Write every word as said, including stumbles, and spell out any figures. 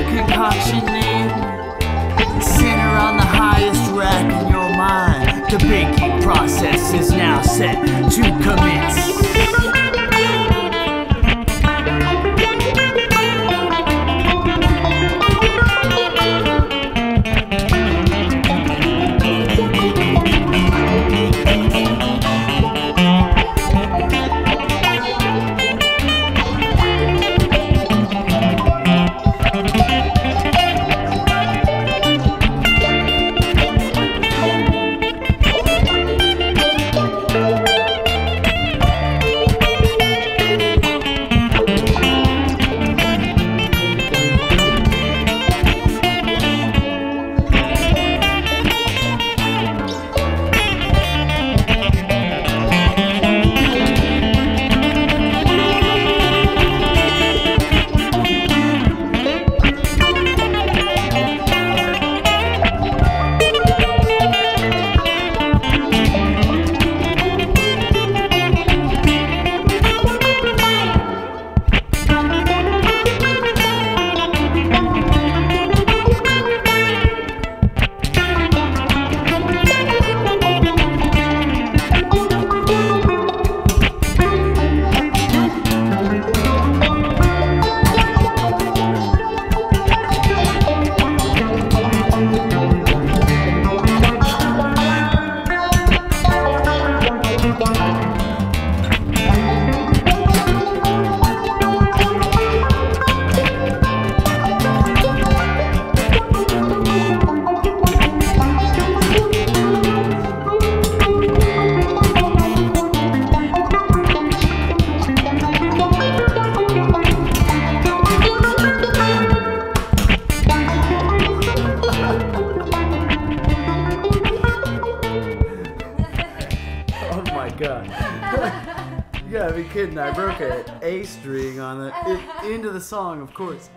good concoction name. Center on the highest rack in your mind. The baking process is now set to commence. God. You gotta be kidding, I broke an A string on the, into the song, of course.